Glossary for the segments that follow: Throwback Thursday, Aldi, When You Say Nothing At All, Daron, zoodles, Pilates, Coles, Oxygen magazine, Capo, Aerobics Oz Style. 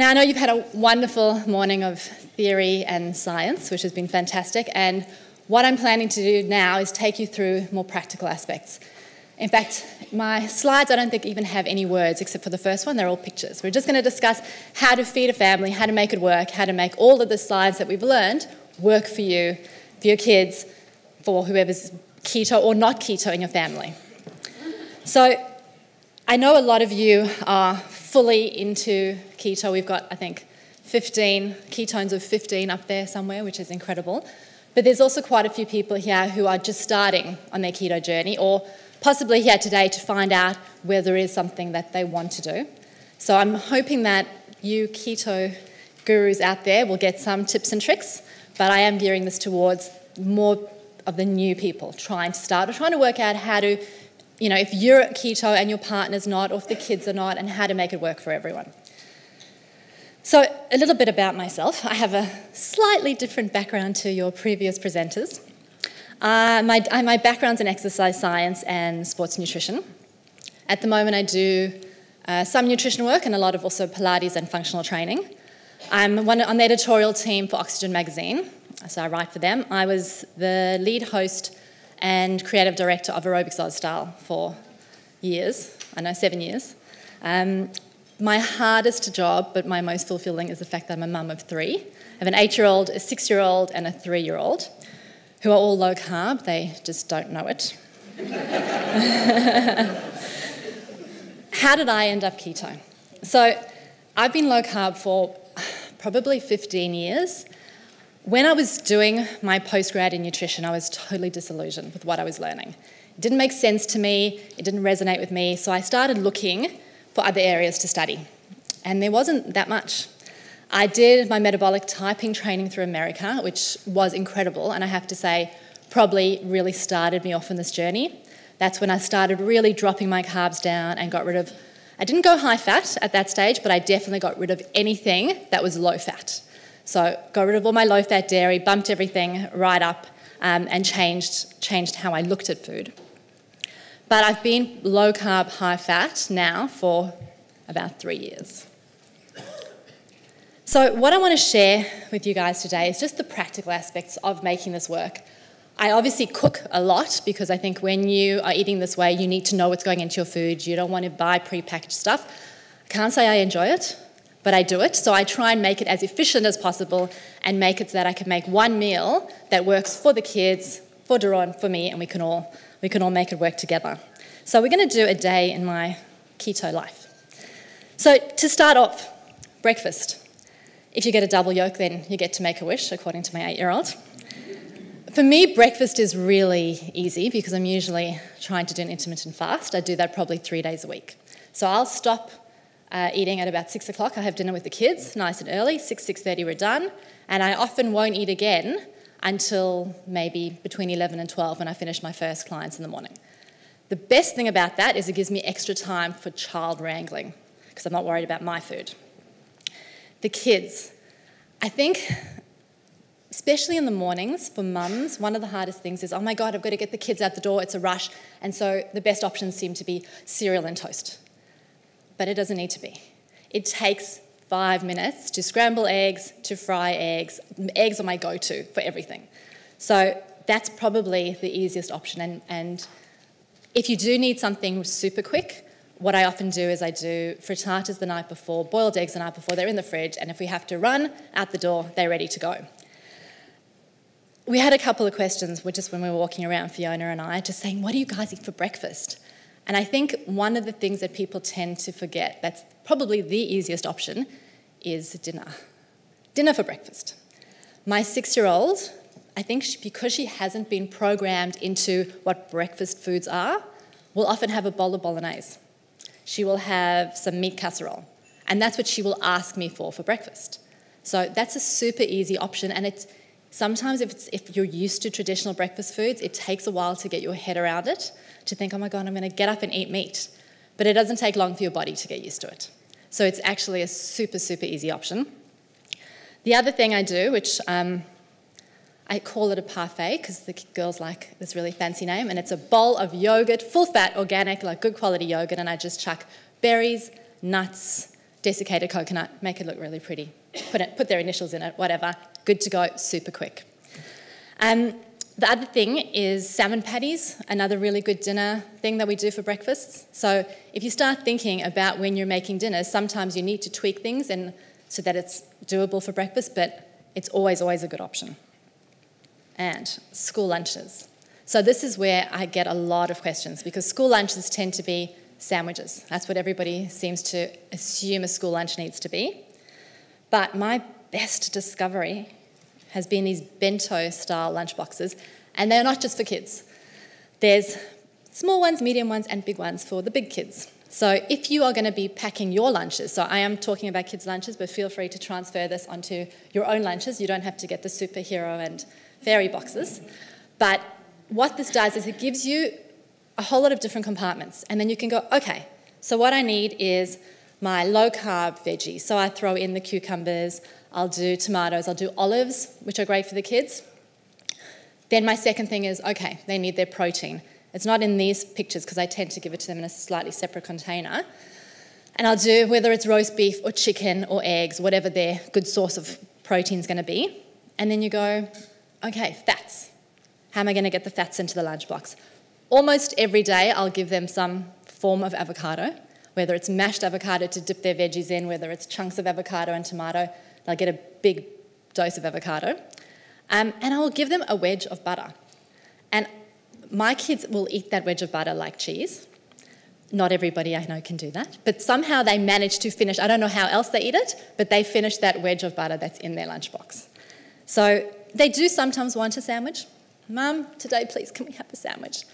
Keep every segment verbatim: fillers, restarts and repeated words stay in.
Now, I know you've had a wonderful morning of theory and science, which has been fantastic, and what I'm planning to do now is take you through more practical aspects. In fact, my slides I don't think even have any words except for the first one. They're all pictures. We're just going to discuss how to feed a family, how to make it work, how to make all of the science that we've learned work for you, for your kids, for whoever's keto or not keto in your family. So I know a lot of you are fully into keto. We've got, I think, fifteen, ketones of fifteen up there somewhere, which is incredible. But there's also quite a few people here who are just starting on their keto journey, or possibly here today to find out whether there is something that they want to do. So I'm hoping that you keto gurus out there will get some tips and tricks, but I am gearing this towards more of the new people trying to start or trying to work out how to, you know, if you're keto and your partner's not, or if the kids are not, and how to make it work for everyone. So a little bit about myself. I have a slightly different background to your previous presenters. Uh, my, my background's in exercise science and sports nutrition. At the moment I do uh, some nutrition work and a lot of also Pilates and functional training. I'm one, on the editorial team for Oxygen magazine, so I write for them. I was the lead host and creative director of Aerobics Oz Style for years, I know, seven years. Um, My hardest job, but my most fulfilling, is the fact that I'm a mum of three. I have an eight-year-old, a six-year-old, and a three-year-old, who are all low-carb. They just don't know it. How did I end up keto? So I've been low-carb for probably fifteen years. When I was doing my postgrad in nutrition, I was totally disillusioned with what I was learning. It didn't make sense to me. It didn't resonate with me. So I started looking for other areas to study. And there wasn't that much. I did my metabolic typing training through America, which was incredible, and I have to say, probably really started me off on this journey. That's when I started really dropping my carbs down and got rid of, I didn't go high fat at that stage, but I definitely got rid of anything that was low fat. So got rid of all my low fat dairy, bumped everything right up, um, and changed, changed how I looked at food. But I've been low-carb, high-fat now for about three years. So what I want to share with you guys today is just the practical aspects of making this work. I obviously cook a lot because I think when you are eating this way, you need to know what's going into your food. You don't want to buy prepackaged stuff. I can't say I enjoy it, but I do it. So I try and make it as efficient as possible and make it so that I can make one meal that works for the kids, for Daron, for me, and we can all... We can all make it work together. So we're going to do a day in my keto life. So to start off, breakfast. If you get a double yolk, then you get to make a wish, according to my eight-year-old. For me, breakfast is really easy because I'm usually trying to do an intermittent fast. I do that probably three days a week. So I'll stop uh, eating at about six o'clock. I have dinner with the kids, nice and early. six, six thirty, we're done. And I often won't eat again until maybe between eleven and twelve when I finish my first clients in the morning. The best thing about that is it gives me extra time for child wrangling because I'm not worried about my food. The kids. I think, especially in the mornings for mums, one of the hardest things is, oh my God, I've got to get the kids out the door, it's a rush, and so the best options seem to be cereal and toast. But it doesn't need to be. It takes five minutes to scramble eggs, to fry eggs. Eggs are my go-to for everything. So that's probably the easiest option. And, and if you do need something super quick, what I often do is I do frittatas the night before, boiled eggs the night before, they're in the fridge, and if we have to run out the door, they're ready to go. We had a couple of questions just when we were walking around, Fiona and I, just saying, what do you guys eat for breakfast? And I think one of the things that people tend to forget, that's probably the easiest option, is dinner. Dinner for breakfast. My six-year-old, I think she, because she hasn't been programmed into what breakfast foods are, will often have a bowl of bolognese. She will have some meat casserole. And that's what she will ask me for for breakfast. So that's a super easy option. And it's, sometimes if, it's, if you're used to traditional breakfast foods, it takes a while to get your head around it, to think, oh my God, I'm going to get up and eat meat. But it doesn't take long for your body to get used to it. So it's actually a super, super easy option. The other thing I do, which um, I call it a parfait because the girls like this really fancy name, and it's a bowl of yogurt, full fat, organic, like good quality yogurt, and I just chuck berries, nuts, desiccated coconut, make it look really pretty, put, it, put their initials in it, whatever, good to go, super quick. Um, the other thing is salmon patties, another really good dinner thing that we do for breakfasts. So if you start thinking about when you're making dinner, sometimes you need to tweak things and so that it's doable for breakfast, but it's always, always a good option. And school lunches. So this is where I get a lot of questions because school lunches tend to be sandwiches. That's what everybody seems to assume a school lunch needs to be. But my best discovery has been these bento-style lunch boxes, and they're not just for kids. There's small ones, medium ones, and big ones for the big kids. So if you are going to be packing your lunches, so I am talking about kids' lunches, but feel free to transfer this onto your own lunches. You don't have to get the superhero and fairy boxes. But what this does is it gives you a whole lot of different compartments, and then you can go, okay, so what I need is my low-carb veggie. So I throw in the cucumbers, I'll do tomatoes, I'll do olives, which are great for the kids. Then my second thing is, okay, they need their protein. It's not in these pictures because I tend to give it to them in a slightly separate container. And I'll do whether it's roast beef or chicken or eggs, whatever their good source of protein is going to be. And then you go, okay, fats. How am I going to get the fats into the lunchbox? Almost every day I'll give them some form of avocado, whether it's mashed avocado to dip their veggies in, whether it's chunks of avocado and tomato. They'll get a big dose of avocado. Um, and I will give them a wedge of butter. And my kids will eat that wedge of butter like cheese. Not everybody I know can do that, but somehow they manage to finish. I don't know how else they eat it, but they finish that wedge of butter that's in their lunchbox. So they do sometimes want a sandwich. Mum, today, please, can we have a sandwich?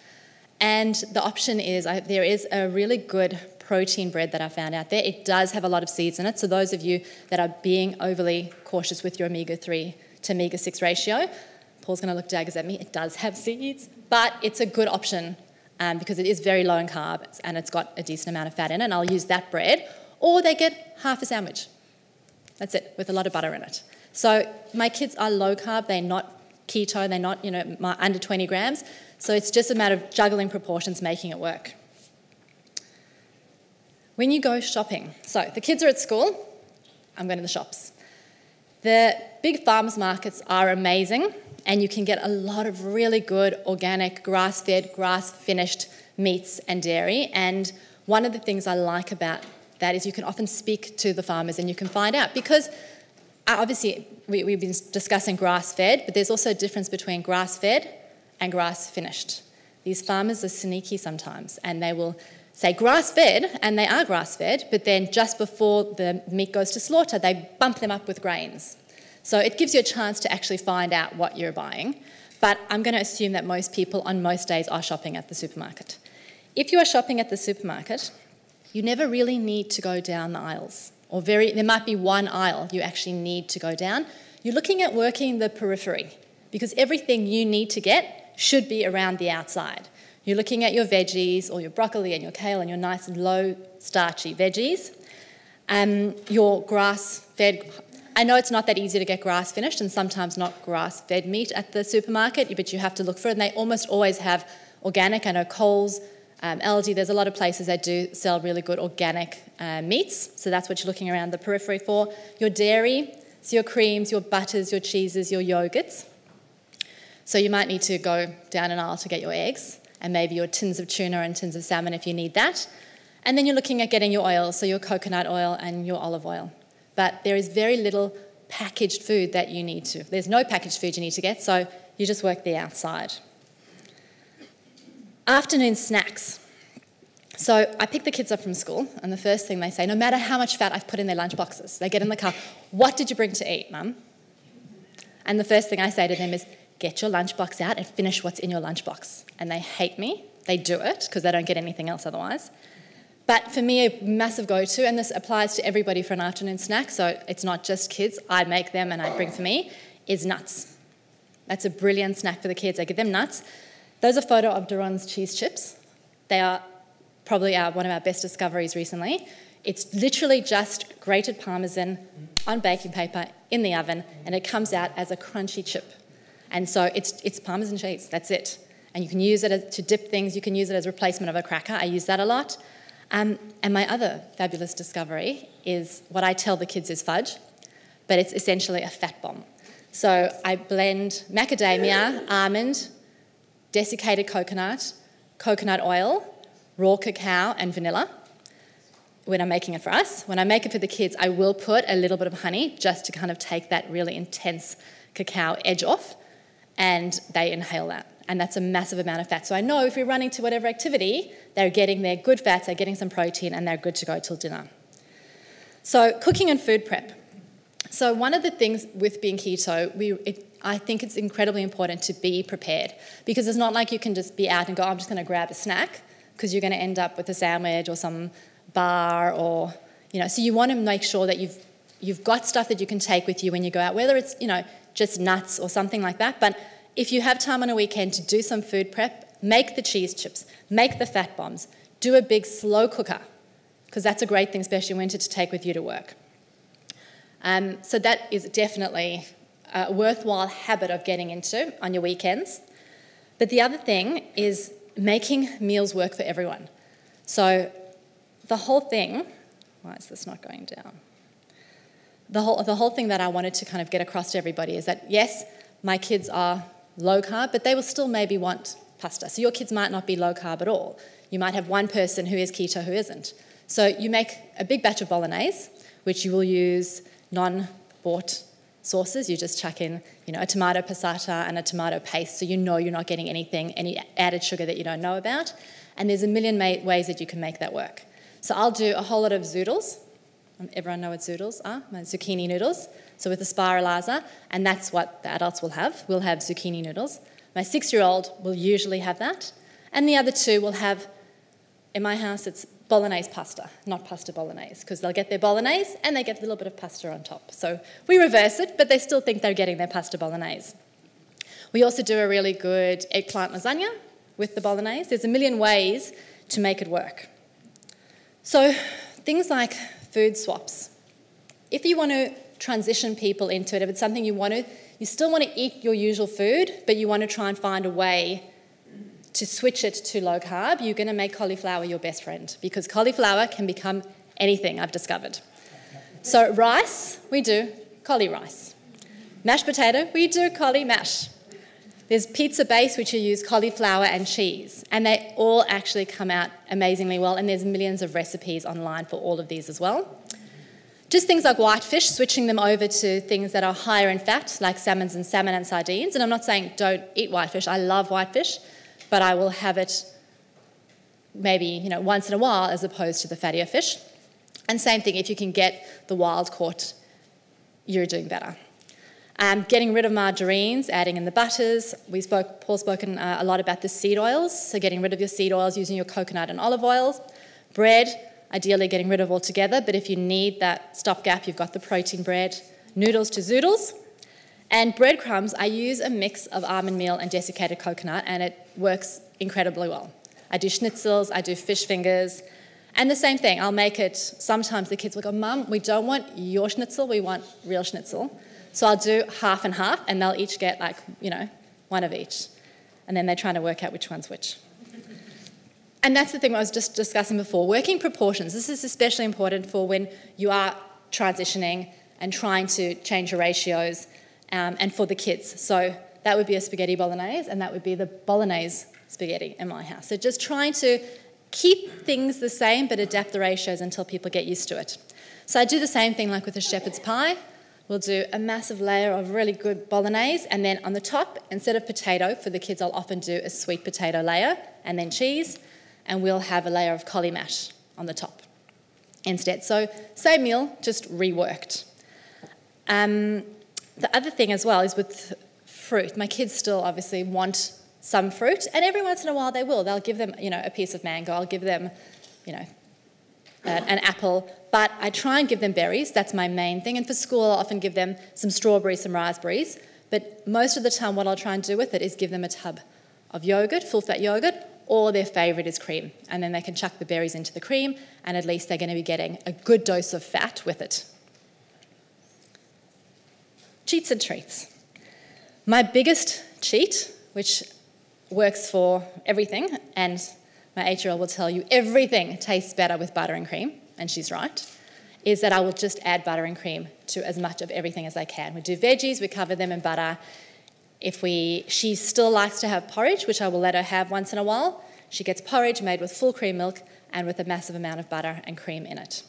And the option is, I, there is a really good protein bread that I found out there. It does have a lot of seeds in it, so those of you that are being overly cautious with your omega three to omega six ratio, Paul's going to look daggers at me. It does have seeds, but it's a good option um, because it is very low in carbs and it's got a decent amount of fat in it, and I'll use that bread. Or they get half a sandwich. That's it, with a lot of butter in it. So my kids are low carb. They're not keto. They're not, you know, under twenty grams. So it's just a matter of juggling proportions, making it work. When you go shopping, so the kids are at school. I'm going to the shops. The big farmers markets are amazing. And you can get a lot of really good organic, grass-fed, grass-finished meats and dairy. And one of the things I like about that is you can often speak to the farmers and you can find out. Because obviously we, we've been discussing grass-fed, but there's also a difference between grass-fed and grass-finished. These farmers are sneaky sometimes, and they will say grass-fed, and they are grass-fed, but then just before the meat goes to slaughter, they bump them up with grains. So it gives you a chance to actually find out what you're buying. But I'm going to assume that most people on most days are shopping at the supermarket. If you are shopping at the supermarket, you never really need to go down the aisles. Or very, there might be one aisle you actually need to go down. You're looking at working the periphery because everything you need to get should be around the outside. You're looking at your veggies or your broccoli and your kale and your nice low starchy veggies. Um, your grass-fed, I know it's not that easy to get grass finished and sometimes not grass-fed meat at the supermarket, but you have to look for it. And they almost always have organic. I know Coles, um, Aldi, there's a lot of places that do sell really good organic uh, meats. So that's what you're looking around the periphery for. Your dairy, so your creams, your butters, your cheeses, your yogurts. So you might need to go down an aisle to get your eggs and maybe your tins of tuna and tins of salmon if you need that. And then you're looking at getting your oils, so your coconut oil and your olive oil. But there is very little packaged food that you need to. There's no packaged food you need to get, so you just work the outside. Afternoon snacks. So I pick the kids up from school, and the first thing they say, no matter how much fat I've put in their lunch boxes, they get in the car, what did you bring to eat, Mum? And the first thing I say to them is, get your lunchbox out and finish what's in your lunchbox. And they hate me. They do it, because they don't get anything else otherwise. But for me, a massive go-to, and this applies to everybody for an afternoon snack, so it's not just kids, I make them and I bring for me, is nuts. That's a brilliant snack for the kids. I give them nuts. Those are a photo of Daron's cheese chips. They are probably our, one of our best discoveries recently. It's literally just grated parmesan on baking paper in the oven, and it comes out as a crunchy chip. And so it's, it's parmesan cheese, that's it. And you can use it as, to dip things, you can use it as replacement of a cracker. I use that a lot. Um, and my other fabulous discovery is what I tell the kids is fudge, but it's essentially a fat bomb. So I blend macadamia, almond, desiccated coconut, coconut oil, raw cacao and vanilla when I'm making it for us. When I make it for the kids, I will put a little bit of honey just to kind of take that really intense cacao edge off, and they inhale that. And that's a massive amount of fat. So I know if we're running to whatever activity, they're getting their good fats, they're getting some protein, and they're good to go till dinner. So cooking and food prep. So one of the things with being keto, we, it, I think it's incredibly important to be prepared, because it's not like you can just be out and go, I'm just going to grab a snack, because you're going to end up with a sandwich or some bar or, you know, so you want to make sure that you've, you've got stuff that you can take with you when you go out, whether it's, you know, just nuts or something like that. But if you have time on a weekend to do some food prep, make the cheese chips, make the fat bombs, do a big slow cooker, because that's a great thing, especially in winter, to take with you to work. Um, so that is definitely a worthwhile habit of getting into on your weekends. But the other thing is making meals work for everyone. So the whole thing, why is this not going down? The whole, the whole thing that I wanted to kind of get across to everybody is that, yes, my kids are low carb, but they will still maybe want pasta. So your kids might not be low carb at all. You might have one person who is keto who isn't. So you make a big batch of bolognese, which you will use non-bought sauces. You just chuck in, you know, a tomato passata and a tomato paste, so you know you're not getting anything, any added sugar that you don't know about. And there's a million ways that you can make that work. So I'll do a whole lot of zoodles. Everyone know what zoodles are? My zucchini noodles. So with the spiralaza, and that's what the adults will have. We'll have zucchini noodles. My six-year-old will usually have that. And the other two will have, in my house, it's bolognese pasta, not pasta bolognese, because they'll get their bolognese and they get a little bit of pasta on top. So we reverse it, but they still think they're getting their pasta bolognese. We also do a really good eggplant lasagna with the bolognese. There's a million ways to make it work. So things like food swaps. If you want to transition people into it, if it's something you want to, you still want to eat your usual food, but you want to try and find a way to switch it to low carb, you're going to make cauliflower your best friend, because cauliflower can become anything, I've discovered. So rice, we do coli rice. Mashed potato, we do coli mash. There's pizza base, which you use cauliflower and cheese, and they all actually come out amazingly well, and there's millions of recipes online for all of these as well. Just things like whitefish, switching them over to things that are higher in fat, like salmons and salmon and sardines. And I'm not saying don't eat whitefish. I love whitefish, but I will have it maybe, you know, once in a while as opposed to the fattier fish. And same thing, if you can get the wild caught, you're doing better. Um, getting rid of margarines, adding in the butters. We spoke, Paul's spoken uh, a lot about the seed oils, so getting rid of your seed oils, using your coconut and olive oils. Bread, ideally getting rid of altogether, but if you need that stopgap, you've got the protein bread. Noodles to zoodles. And breadcrumbs, I use a mix of almond meal and desiccated coconut, and it works incredibly well. I do schnitzels, I do fish fingers, and the same thing, I'll make it, sometimes the kids will go, Mum, we don't want your schnitzel, we want real schnitzel. So I'll do half and half, and they'll each get like, you know, one of each. And then they're trying to work out which one's which. And that's the thing I was just discussing before, working proportions. This is especially important for when you are transitioning and trying to change your ratios. Um, and for the kids. So that would be a spaghetti bolognese, and that would be the bolognese spaghetti in my house. So just trying to keep things the same but adapt the ratios until people get used to it. So I do the same thing like with a shepherd's pie. We'll do a massive layer of really good bolognese, and then on the top, instead of potato, for the kids I'll often do a sweet potato layer and then cheese, and we'll have a layer of coli mash on the top instead. So same meal, just reworked. Um, The other thing as well is with fruit. My kids still obviously want some fruit, and every once in a while they will. They'll give them, you know, a piece of mango. I'll give them, you know, an, an apple. But I try and give them berries. That's my main thing. And for school, I'll often give them some strawberries, some raspberries. But most of the time, what I'll try and do with it is give them a tub of yogurt, full-fat yogurt, or their favourite is cream. And then they can chuck the berries into the cream, and at least they're going to be getting a good dose of fat with it. Cheats and treats. My biggest cheat, which works for everything, and my eight-year-old will tell you everything tastes better with butter and cream, and she's right, is that I will just add butter and cream to as much of everything as I can. We do veggies, we cover them in butter. If we, she still likes to have porridge, which I will let her have once in a while. She gets porridge made with full cream milk and with a massive amount of butter and cream in it.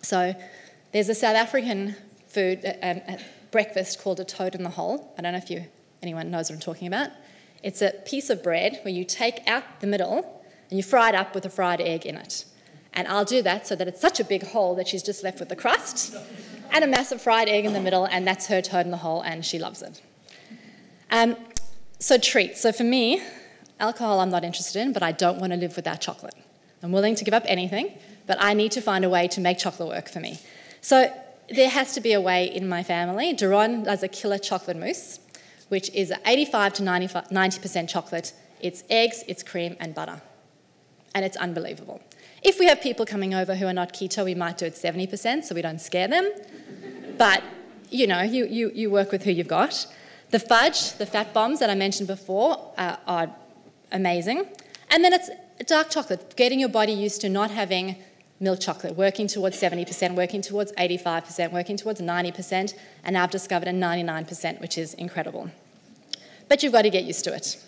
So there's a South African food um, breakfast called a toad in the hole. I don't know if you, anyone knows what I'm talking about. It's a piece of bread where you take out the middle and you fry it up with a fried egg in it. And I'll do that so that it's such a big hole that she's just left with the crust and a massive fried egg in the middle, and that's her toad in the hole, and she loves it. Um, so treats. So for me, alcohol I'm not interested in, but I don't want to live without chocolate. I'm willing to give up anything, but I need to find a way to make chocolate work for me. So there has to be a way in my family. Daron does a killer chocolate mousse, which is eighty-five to ninety percent chocolate. It's eggs, it's cream and butter. And it's unbelievable. If we have people coming over who are not keto, we might do it seventy percent so we don't scare them. But, you know, you, you, you work with who you've got. The fudge, the fat bombs that I mentioned before, uh, are amazing. And then it's dark chocolate, getting your body used to not having milk chocolate, working towards seventy percent, working towards eighty-five percent, working towards ninety percent, and I've discovered a ninety-nine percent, which is incredible. But you've got to get used to it.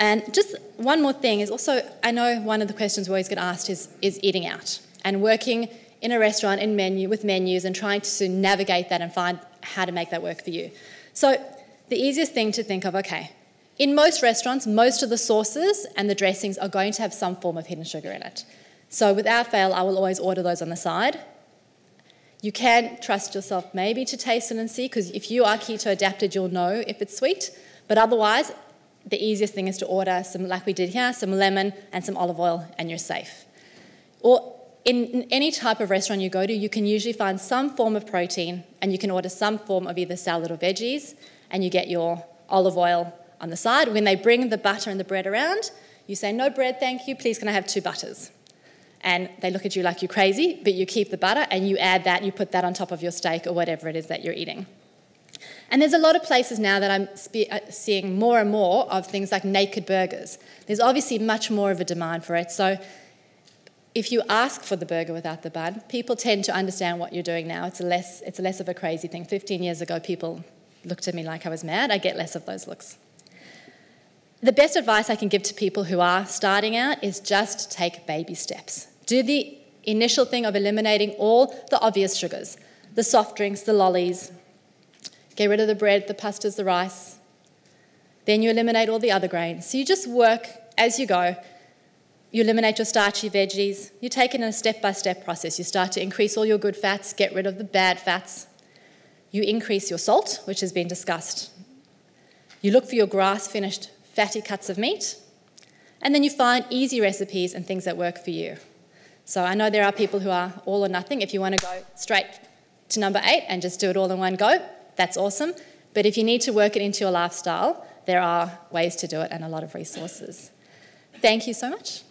And just one more thing is also, I know one of the questions we always get asked is, is eating out and working in a restaurant in menu with menus and trying to navigate that and find how to make that work for you. So the easiest thing to think of, okay, in most restaurants, most of the sauces and the dressings are going to have some form of hidden sugar in it. So without fail, I will always order those on the side. You can trust yourself maybe to taste it and see, because if you are keto adapted, you'll know if it's sweet. But otherwise, the easiest thing is to order some, like we did here, some lemon and some olive oil, and you're safe. Or in any type of restaurant you go to, you can usually find some form of protein, and you can order some form of either salad or veggies, and you get your olive oil on the side. When they bring the butter and the bread around, you say, no bread, thank you, please can I have two butters? And they look at you like you're crazy, but you keep the butter and you add that, you put that on top of your steak or whatever it is that you're eating. And there's a lot of places now that I'm seeing more and more of things like naked burgers. There's obviously much more of a demand for it. So if you ask for the burger without the bun, people tend to understand what you're doing now. It's a less, it's less of a crazy thing. fifteen years ago, people looked at me like I was mad. I get less of those looks. The best advice I can give to people who are starting out is just take baby steps. Do the initial thing of eliminating all the obvious sugars, the soft drinks, the lollies. Get rid of the bread, the pastas, the rice. Then you eliminate all the other grains. So you just work as you go. You eliminate your starchy veggies. You take it in a step-by-step process. You start to increase all your good fats, get rid of the bad fats. You increase your salt, which has been discussed. You look for your grass-finished fatty cuts of meat. And then you find easy recipes and things that work for you. So I know there are people who are all or nothing. If you want to go straight to number eight and just do it all in one go, that's awesome. But if you need to work it into your lifestyle, there are ways to do it and a lot of resources. Thank you so much.